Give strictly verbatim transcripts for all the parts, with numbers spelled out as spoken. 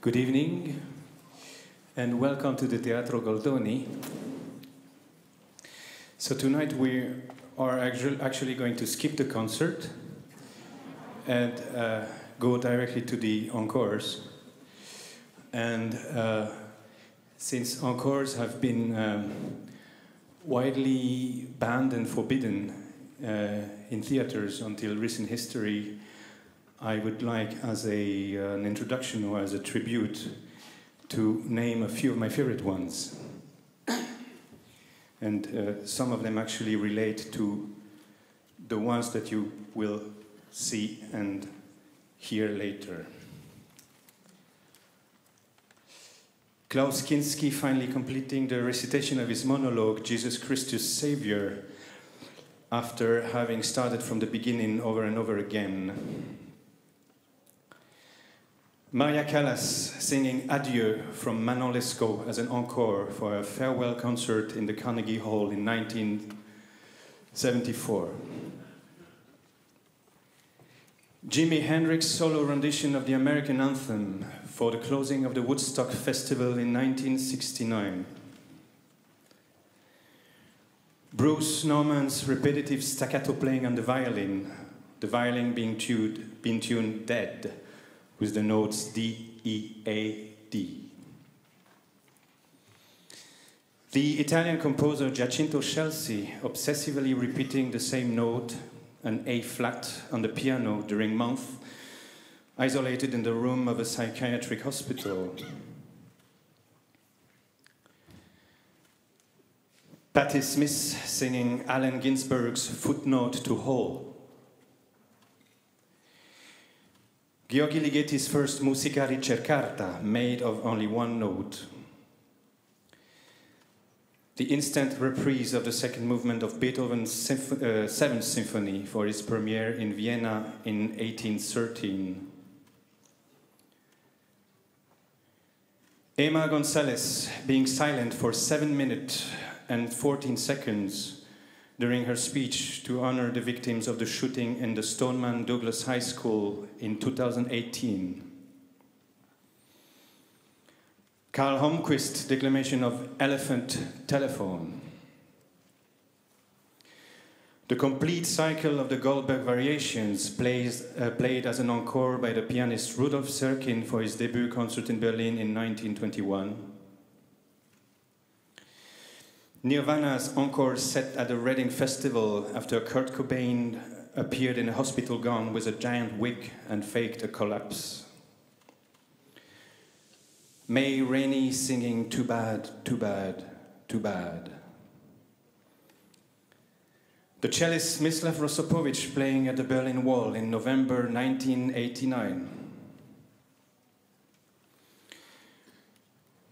Good evening, and welcome to the Teatro Goldoni. So tonight we are actually going to skip the concert and uh, go directly to the encores. And uh, since encores have been um, widely banned and forbidden uh, in theaters until recent history, I would like, as a, uh, an introduction or as a tribute, to name a few of my favorite ones. And uh, some of them actually relate to the ones that you will see and hear later. Klaus Kinski finally completing the recitation of his monologue, Jesus Christus Savior, after having started from the beginning over and over again. Maria Callas singing Adieu from Manon Lescaut as an encore for a farewell concert in the Carnegie Hall in nineteen seventy-four. Jimi Hendrix solo rendition of the American anthem for the closing of the Woodstock Festival in nineteen sixty-nine. Bruce Norman's repetitive staccato playing on the violin, the violin being tuned, being tuned dead, with the notes D, E, A, D. The Italian composer Giacinto Scelsi obsessively repeating the same note, an A flat, on the piano during months, isolated in the room of a psychiatric hospital. Patti Smith singing Allen Ginsberg's Footnote to Hall. Gheorghi Ligeti's first Musica Ricercata, made of only one note. The instant reprise of the second movement of Beethoven's Symph uh, Seventh Symphony for its premiere in Vienna in eighteen thirteen. Emma Gonzalez being silent for seven minutes and fourteen seconds during her speech to honor the victims of the shooting in the Stoneman Douglas High School in two thousand eighteen. Carl Holmquist's declamation of Elephant Telephone. The complete cycle of the Goldberg Variations plays, uh, played as an encore by the pianist Rudolf Serkin for his debut concert in Berlin in nineteen twenty-one. Nirvana's encore set at the Reading Festival after Kurt Cobain appeared in a hospital gown with a giant wig and faked a collapse. Ma Rainey singing Too Bad, Too Bad, Too Bad. The cellist Mislav Rostropovich playing at the Berlin Wall in November nineteen eighty-nine.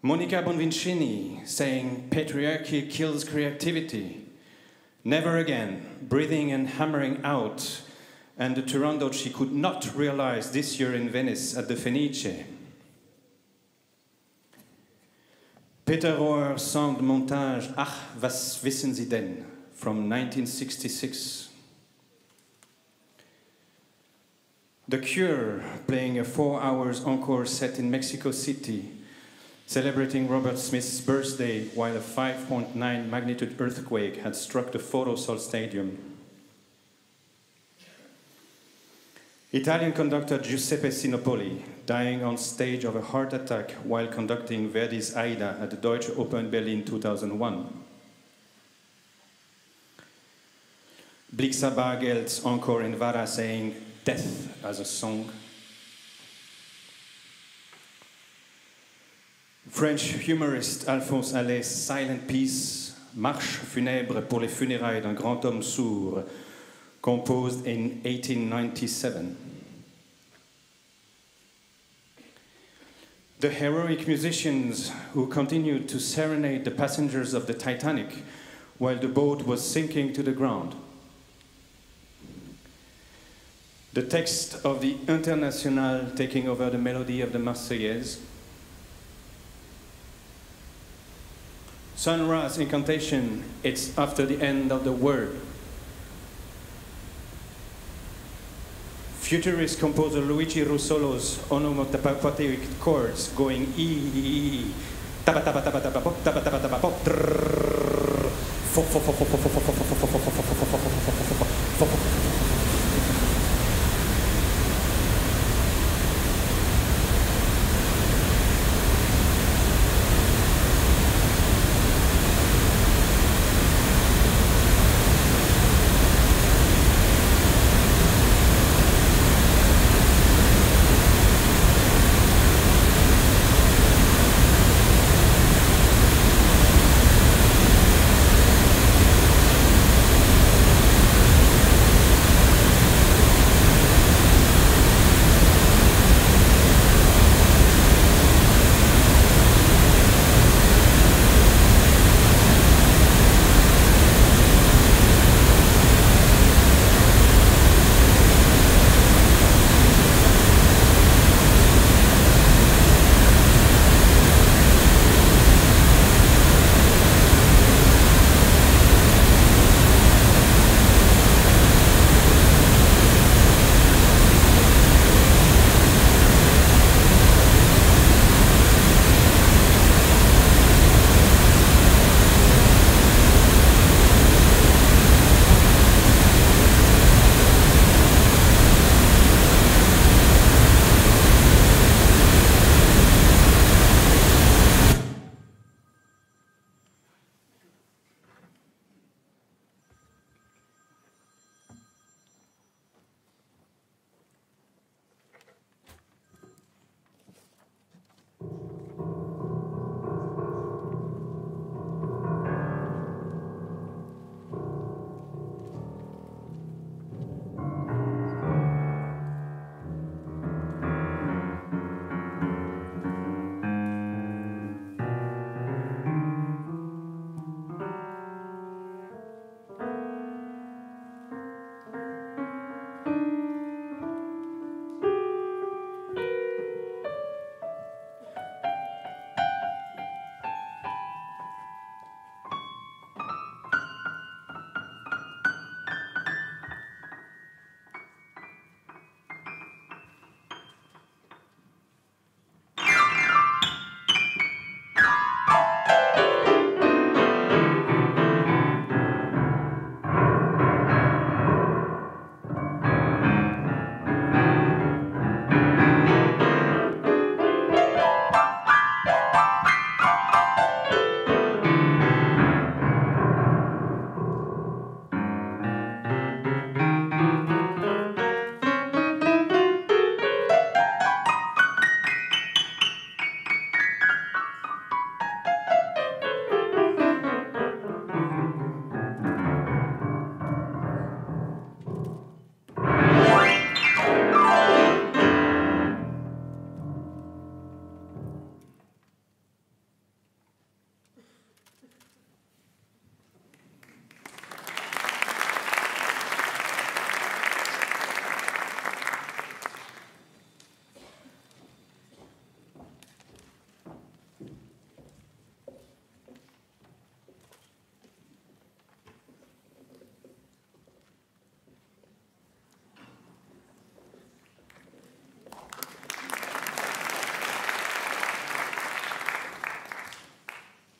Monica Bonvicini saying, "Patriarchy kills creativity. Never again," breathing and hammering out, and the Turandot she could not realize this year in Venice at the Fenice. Peter Rohr sang the montage Ach, was wissen Sie denn? From nineteen sixty-six. The Cure playing a four hours encore set in Mexico City, celebrating Robert Smith's birthday while a five point nine magnitude earthquake had struck the Foro Sol Stadium. Italian conductor Giuseppe Sinopoli dying on stage of a heart attack while conducting Verdi's Aida at the Deutsche Oper Berlin two thousand one. Blixa Bargelt's encore in Vara saying Death as a Song. French humorist Alphonse Allais' silent piece, Marche funèbre pour les funérailles d'un grand homme sourd, composed in eighteen ninety-seven. The heroic musicians who continued to serenade the passengers of the Titanic while the boat was sinking to the ground. The text of the Internationale taking over the melody of the Marseillaise. Sun Ra's incantation, It's After the End of the World. Futurist composer Luigi Russolo's onomatopoeic chords going e taba taba taba taba pop taba taba taba pop fo fo fo fo fo fo fo fo fo fo fo fo.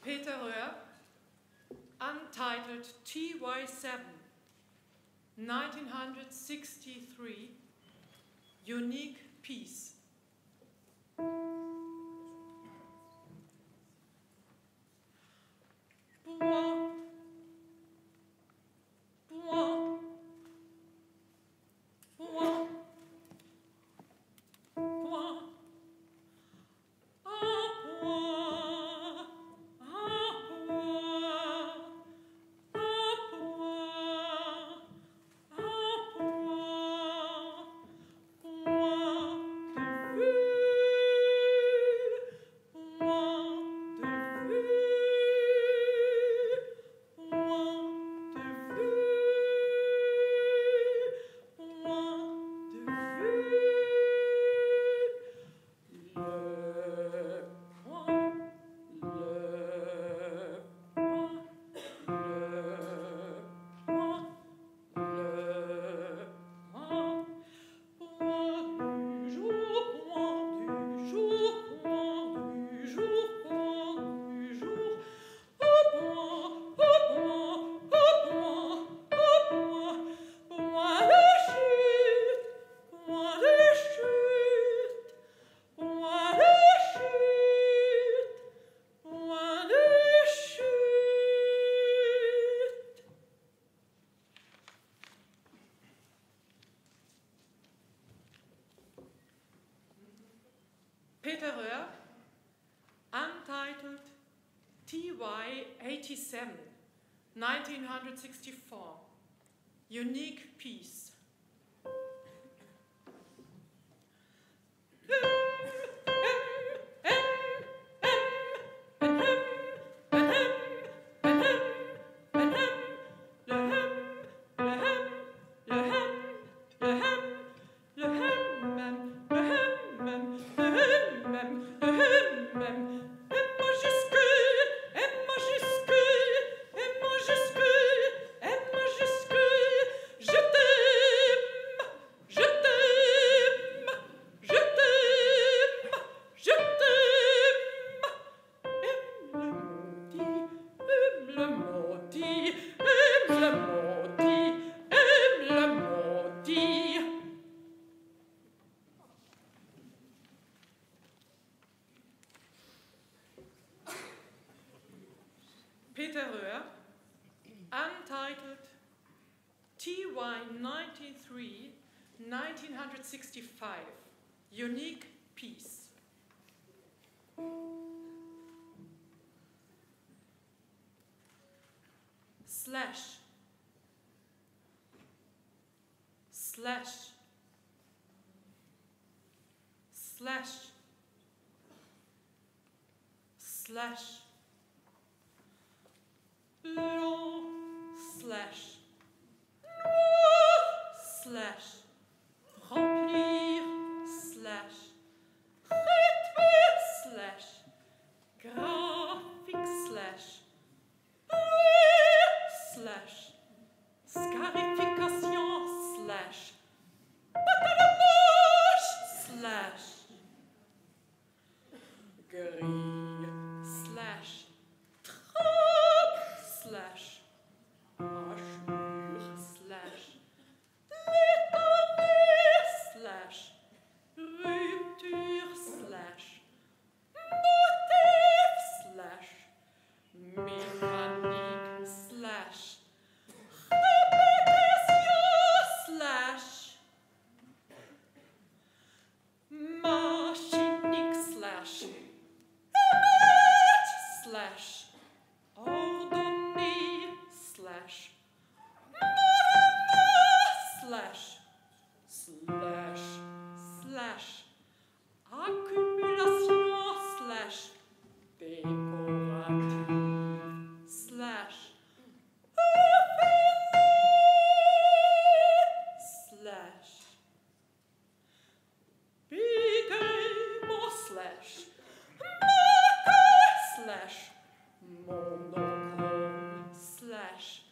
Peter Rohr, untitled T Y seven, nineteen sixty-three, unique piece. eighty-seven, nineteen sixty-four, unique piece. Peter Rohr, untitled T Y ninety-three, nineteen sixty-five, unique piece. Slash, slash, slash, slash. No slash, no slash, remplir slash, rythme slash, graphic slash, bleu slash, scarification slash, bâton de moche slash, gris slash, slash, marchure, slash, l'étendue, slash, rupture, slash, motif, slash, mécanique, slash, répétition, slash, machinique, slash, émeute, slash, slash, slash, slash, slash, accumulation, slash, décorative, slash, slash, bigamo, slash, slash, monochrome, slash,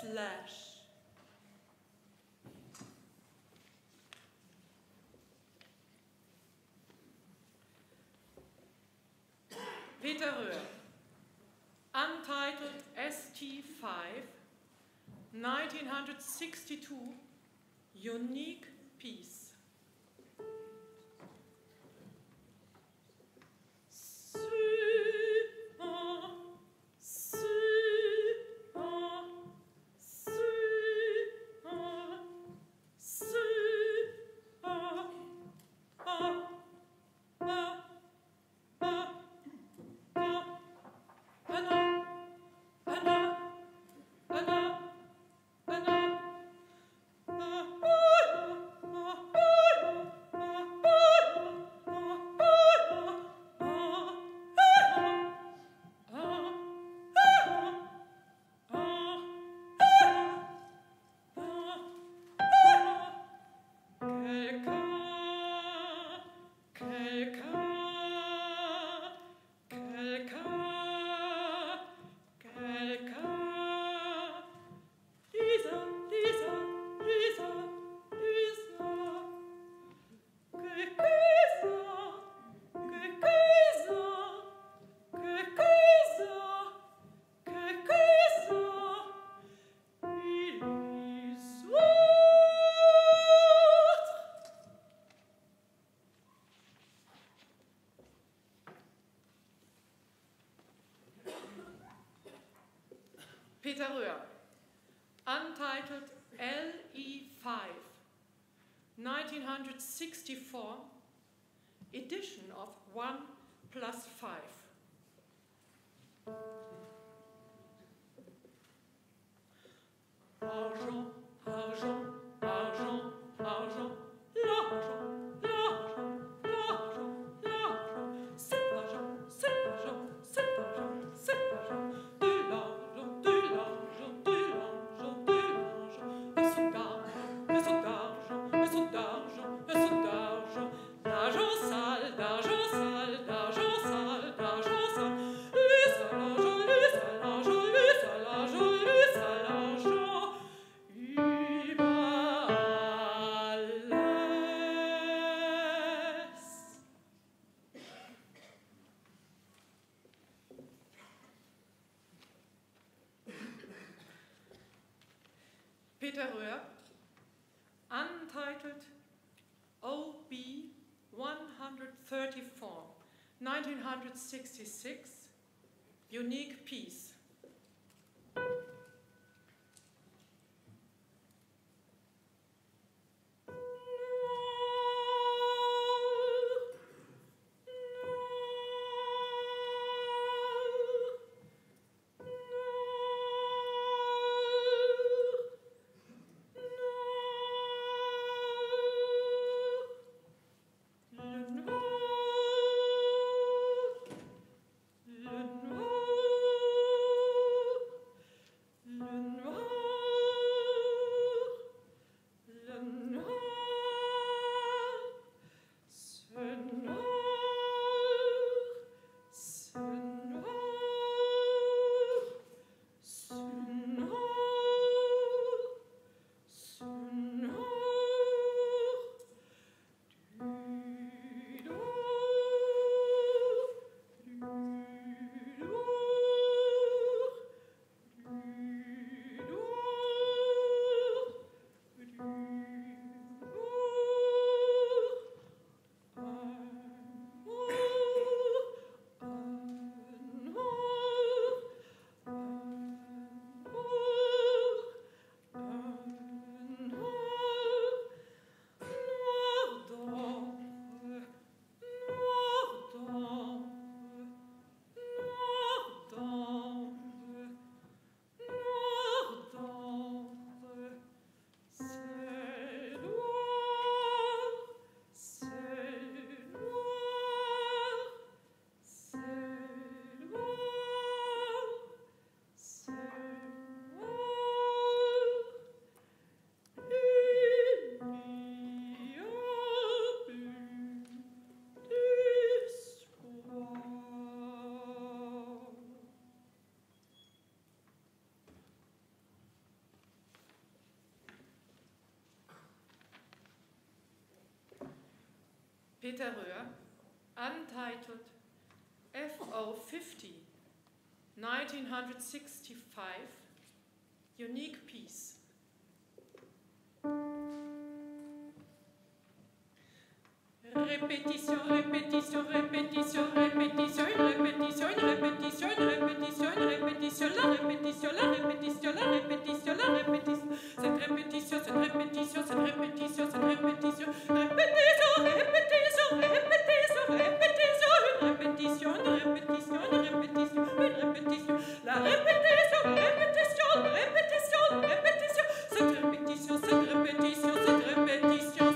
slash. Peter Rohr, untitled S T five, nineteen sixty-two, unique piece. Peter Rohr, untitled L E five, nineteen sixty-four, edition of one plus five. Peter Rohr, untitled O B one thirty-four, nineteen sixty-six, unique piece. Peter Rohr, untitled F O fifty, nineteen sixty-five, unique piece. Répétition, répétition, répétition, répétition, une répétition, une répétition, une répétition, une répétition, la répétition, la répétition, la répétition, la répétition, cette répétition, cette répétition, cette répétition, cette répétition, répétition, répétition, répétition, répétition, une répétition, une répétition, une répétition, une répétition, la répétition, répétition, répétition, répétition, cette répétition, cette répétition, cette répétition, cette répétition.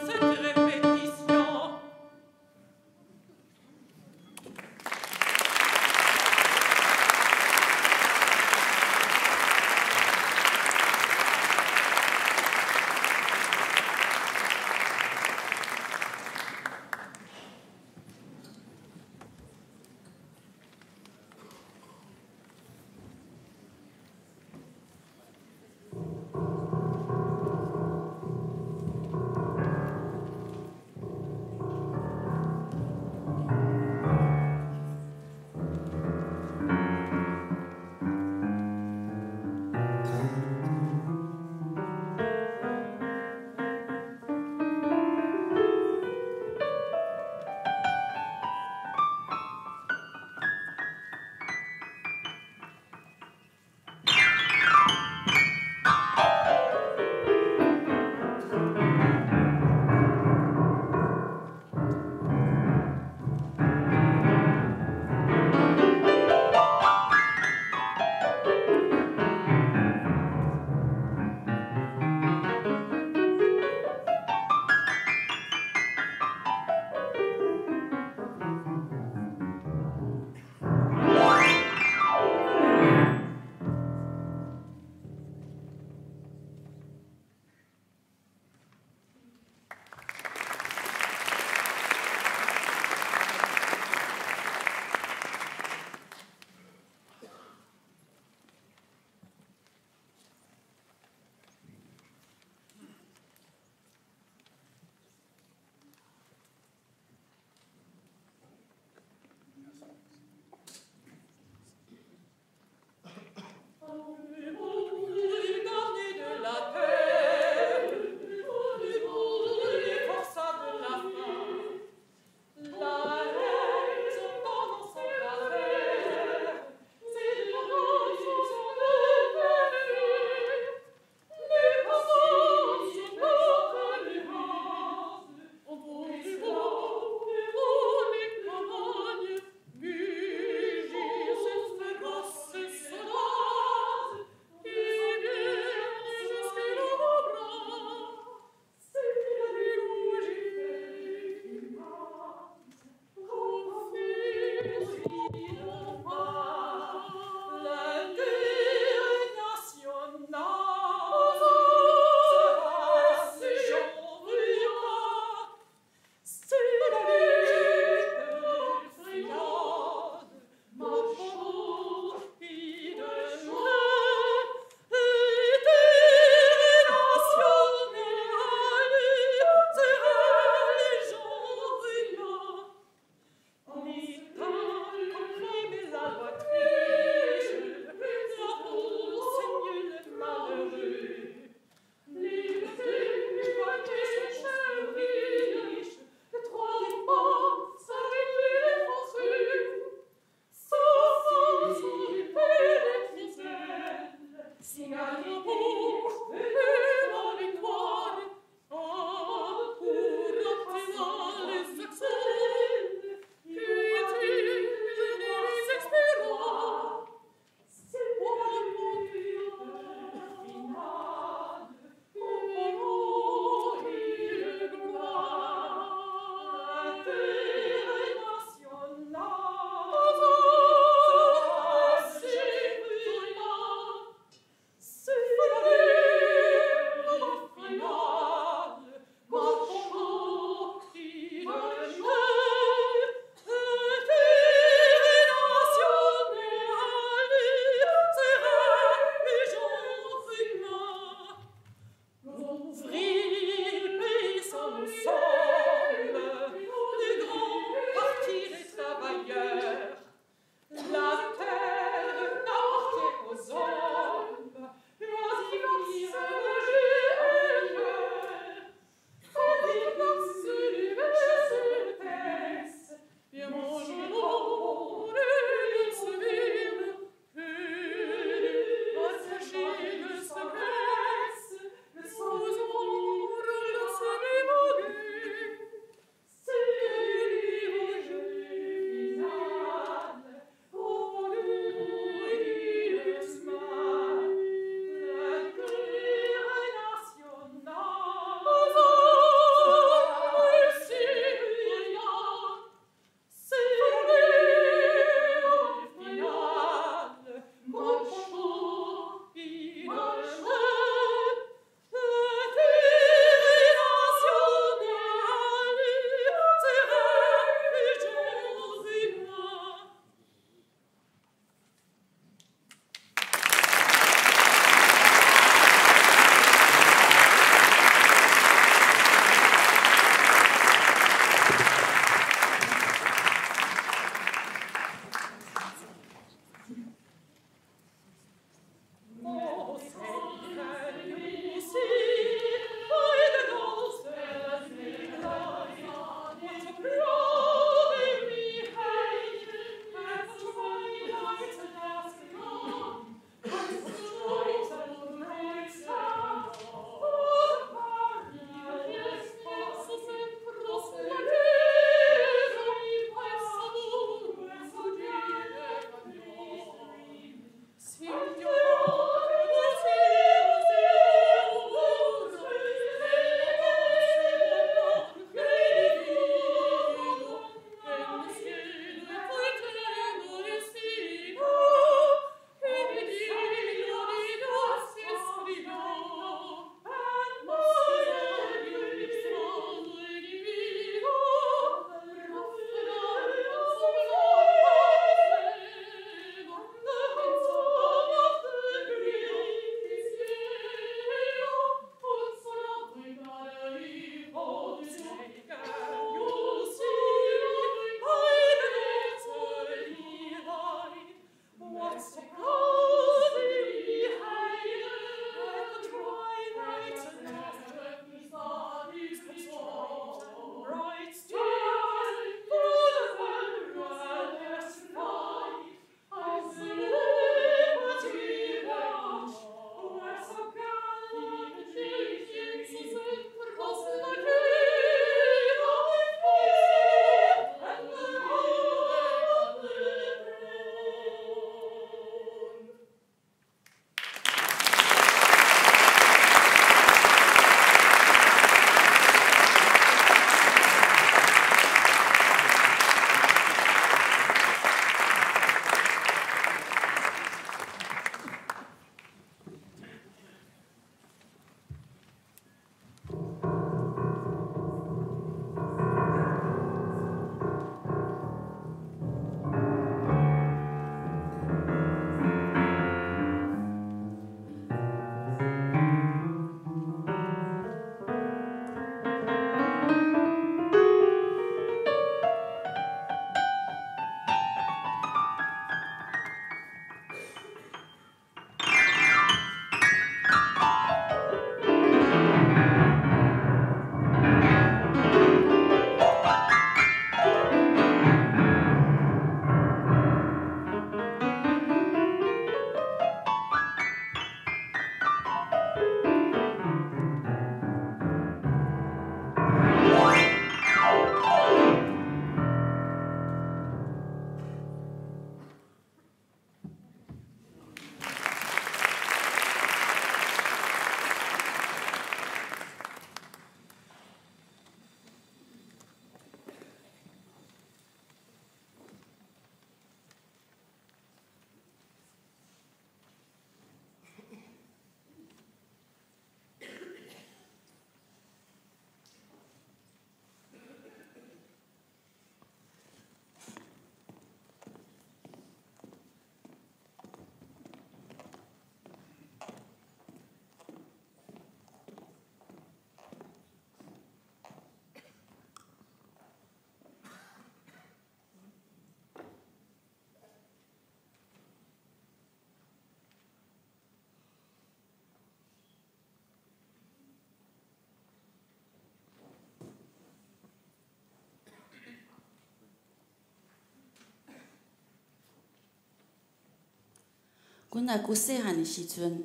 阮来古细汉的时阵，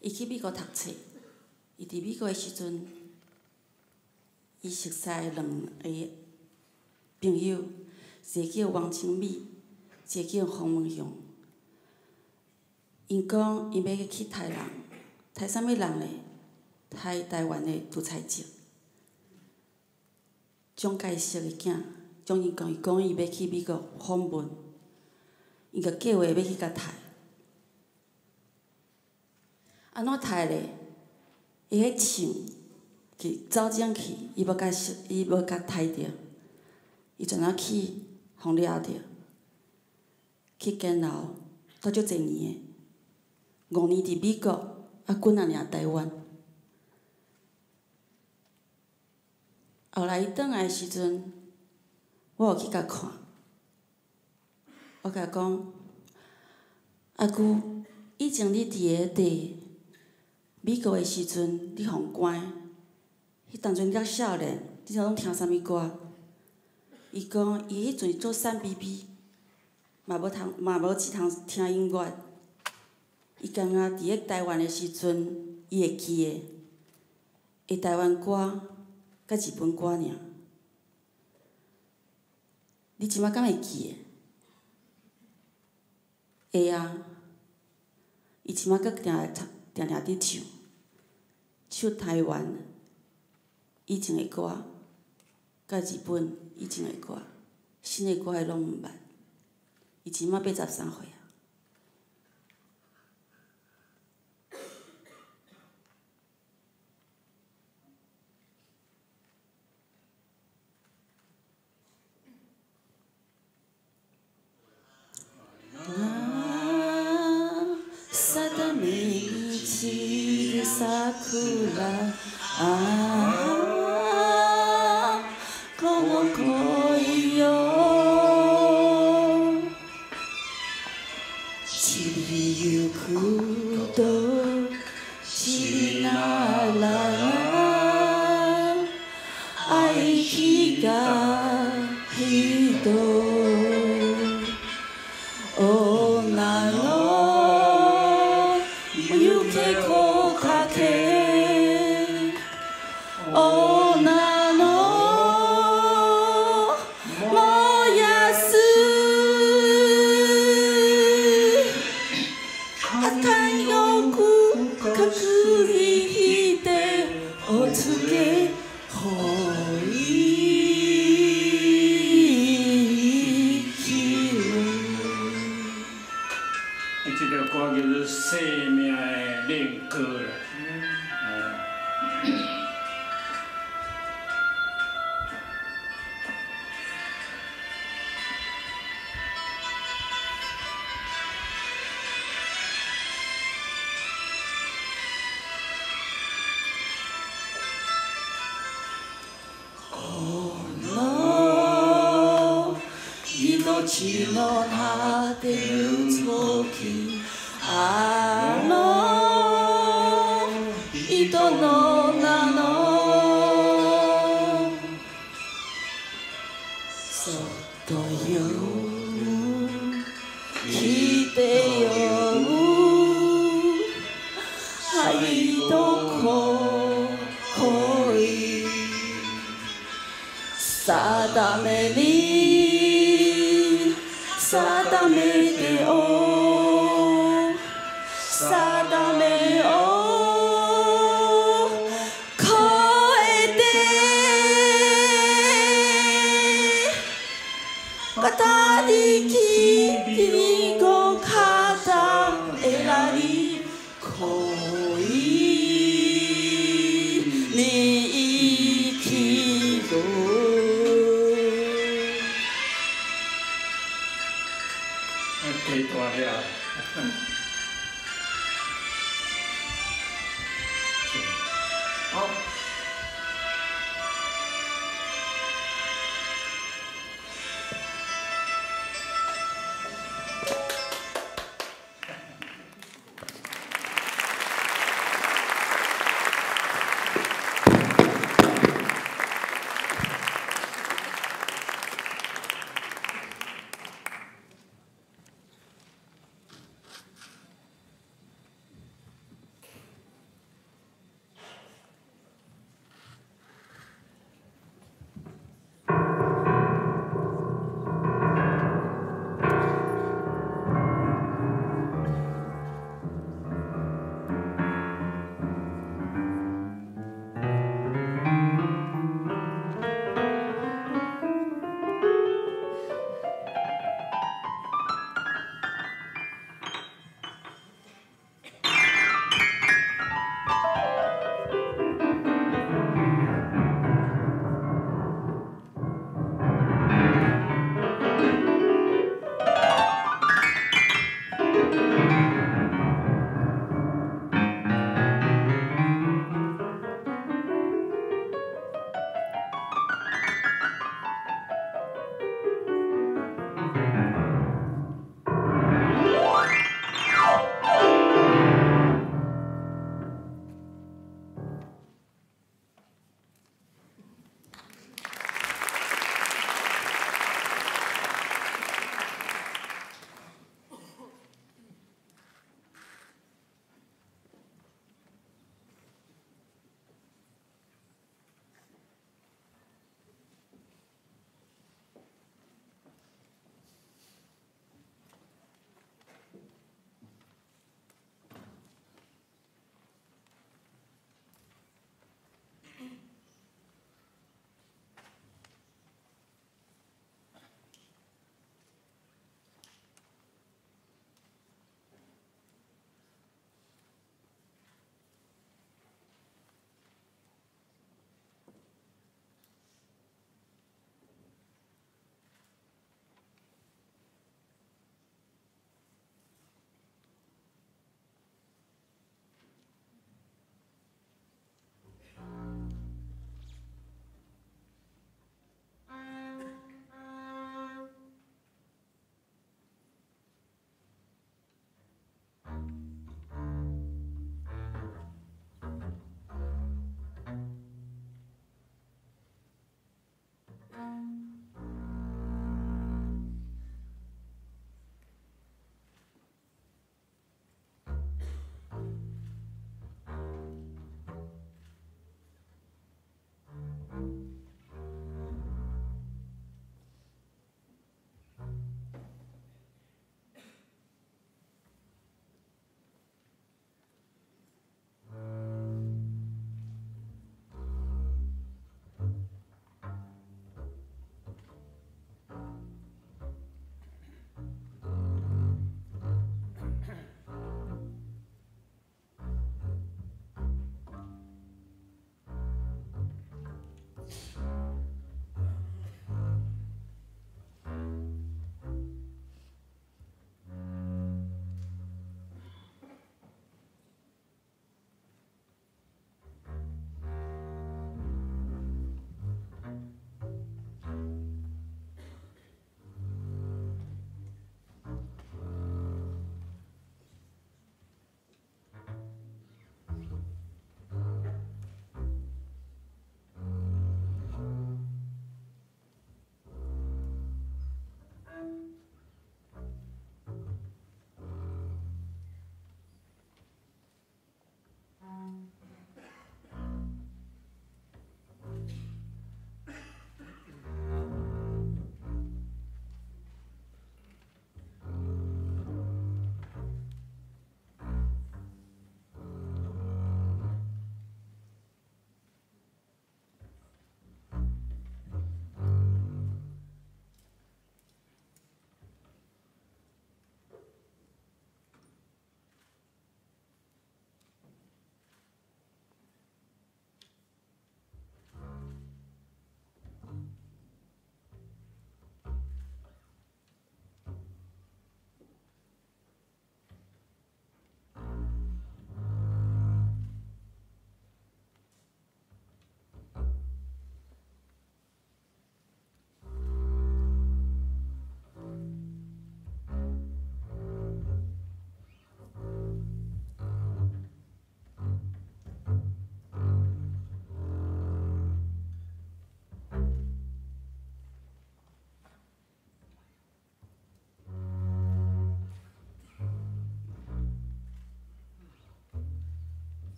伊去美国读册。伊伫美国的时阵，伊认识两个朋友，一个叫王清美，一个叫洪文雄。因讲因要去杀人，杀啥物人呢？杀台湾的独裁者。蒋介石的囝，蒋经国伊讲伊要去美国访问，伊个计划要去甲杀。 安怎杀嘞？伊迄枪去走进去，伊要甲伊要甲杀掉，伊全啊去互抓着，去监牢，倒足侪年个，五年伫美国，啊几啊年台湾。后来伊倒来时阵，我有去甲看，我甲讲，阿舅，以前你伫个地。 美国的时阵，你互关，迄当阵才少年，你拢听啥物歌？伊讲，伊迄阵做散 B B， 嘛无通，嘛无只通听音乐。伊感觉伫咧台湾的时阵，伊会记的，会台湾歌，甲日本歌尔。你即摆敢会记的？会啊，伊即摆阁定会唱，定定伫唱。 唱台湾以前的歌，甲日本以前的歌，新的歌伊拢毋捌。伊即满八十三岁啊！啊，萨达米奇的萨库拉。 Ah, como coyo.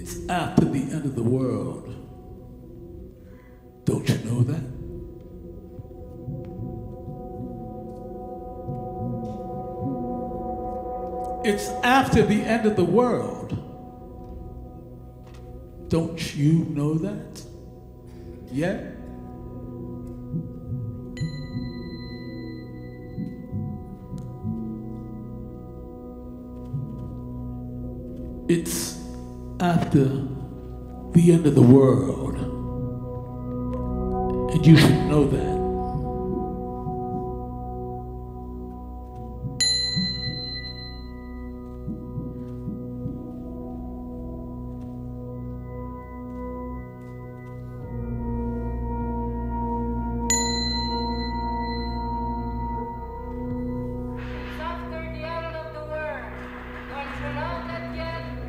It's after the end of the world. Don't you know that? It's after the end of the world. Don't you know that? Yeah? It's after the end of the world, and you should know that.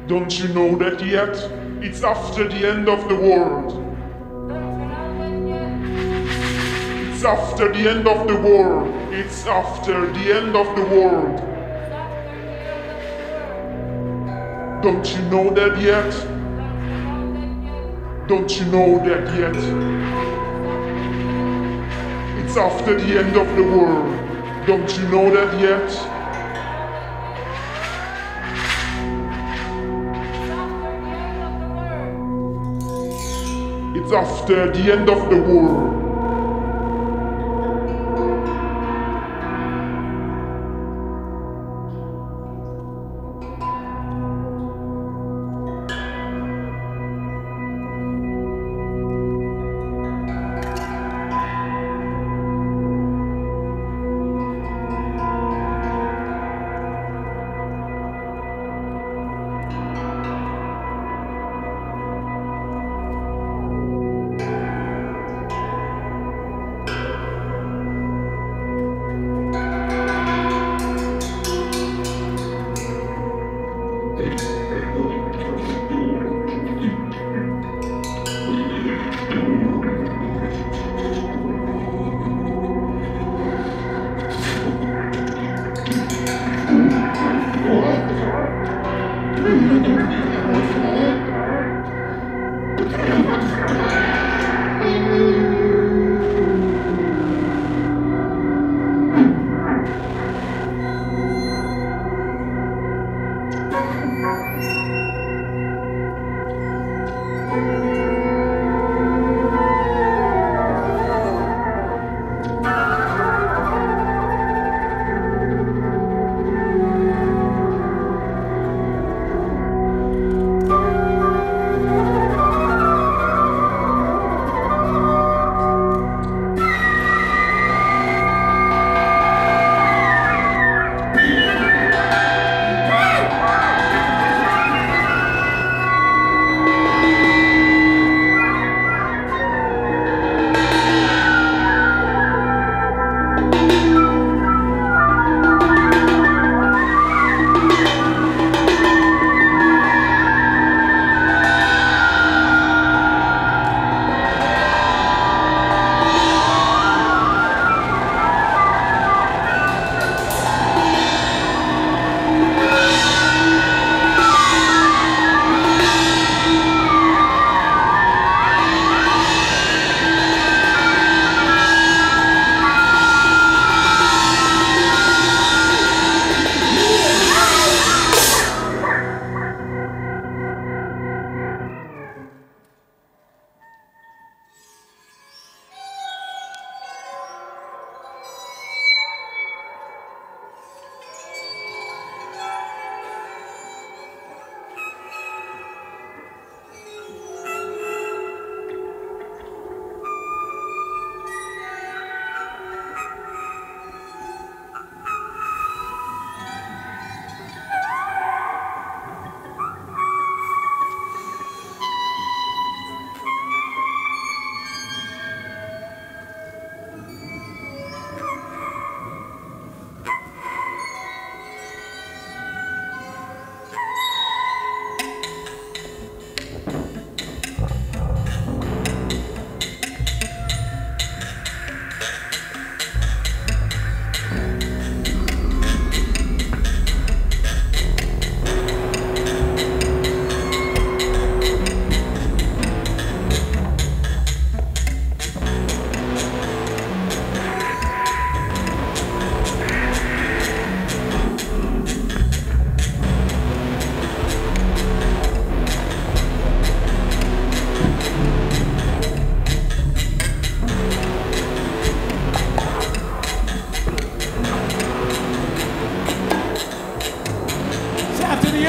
Don't you know that yet? It's after the end of the world. Don't you know that yet? It's after the end of the world. It's after the end of the world. Don't you know that yet? Don't you know that yet? It's after the end of the world. Don't you know that yet? It's after the end of the world.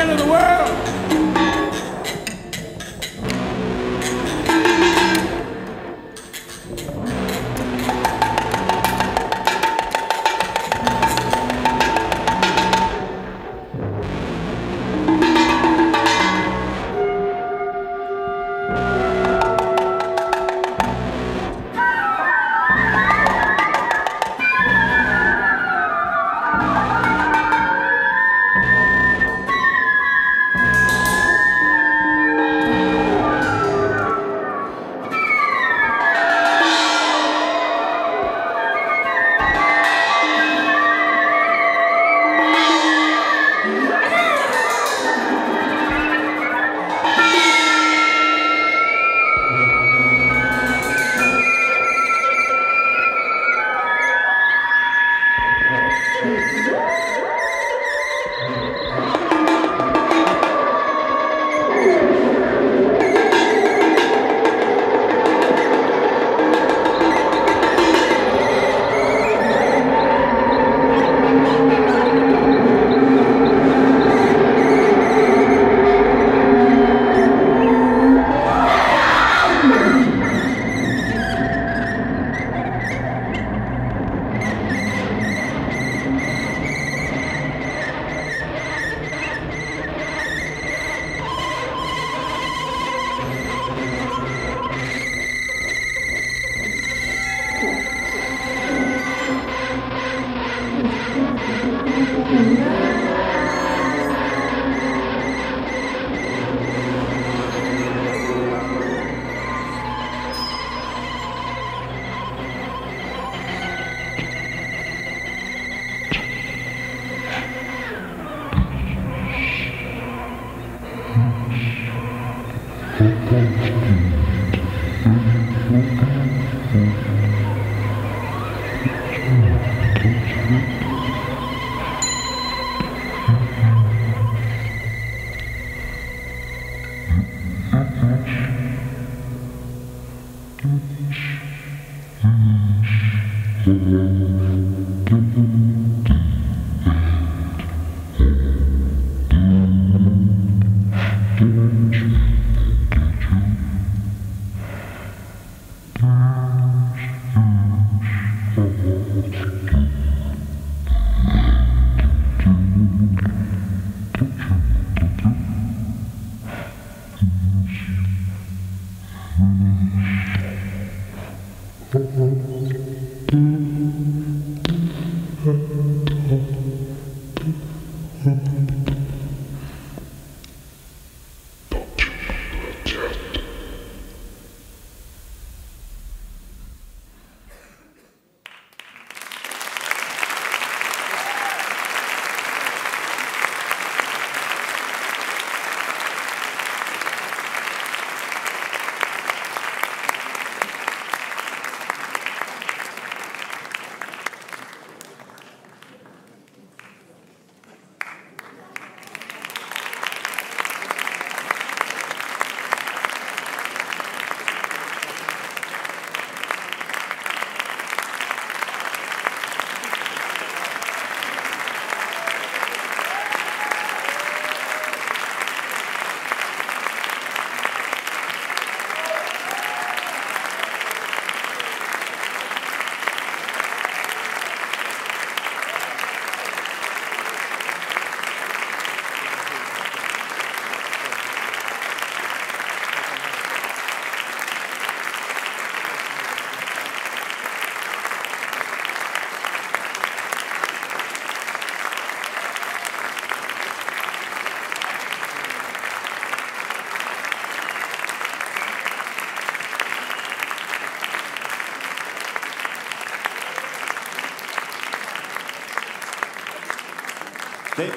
end of the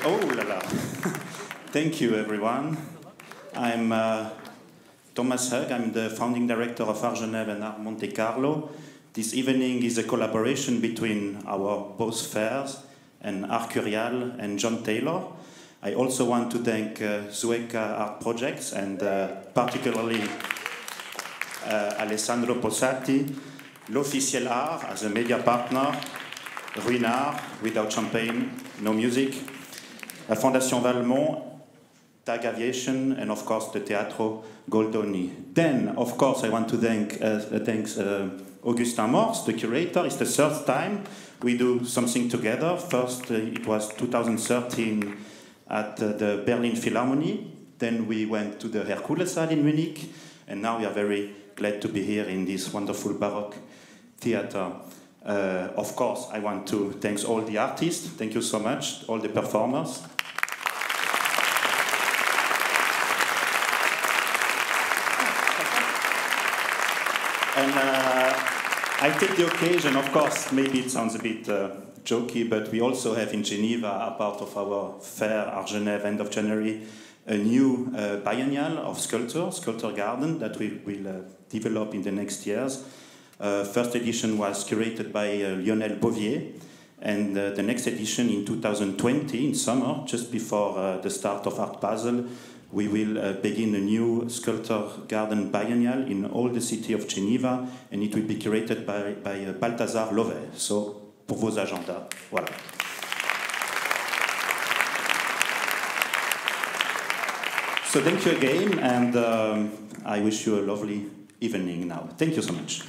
Oh, la la. Thank you, everyone. I'm uh, Thomas Hug. I'm the founding director of Art Genève and Art Monte Carlo. This evening is a collaboration between our both fairs and Art Curial and John Taylor. I also want to thank uh, Zueca Art Projects and uh, particularly uh, Alessandro Possati, L'Officiel Art as a media partner, Ruinart, Without Champagne, No Music, la Fondation Valmont Tag Aviation, and of course the Teatro Goldoni. Then, of course, I want to thank uh, thanks, uh, Augustin Morse, the curator. It's the third time we do something together. First, uh, it was two thousand thirteen at uh, the Berlin Philharmonie. Then we went to the Herkulessaal in Munich, and now we are very glad to be here in this wonderful Baroque theater. Uh, of course, I want to thank all the artists. Thank you so much, all the performers. And uh, I take the occasion, of course, maybe it sounds a bit uh, jokey, but we also have in Geneva, a part of our fair, our Geneva, end of January, a new uh, biennial of sculpture, Sculpture Garden, that we will uh, develop in the next years. Uh, first edition was curated by uh, Lionel Bouvier, and uh, the next edition in two thousand twenty, in summer, just before uh, the start of Art Basel, we will uh, begin a new Sculpture Garden biennial in all the city of Geneva, and it will be curated by, by uh, Balthazar Lovet. So, pour vos agendas, voilà. So thank you again, and um, I wish you a lovely evening now. Thank you so much.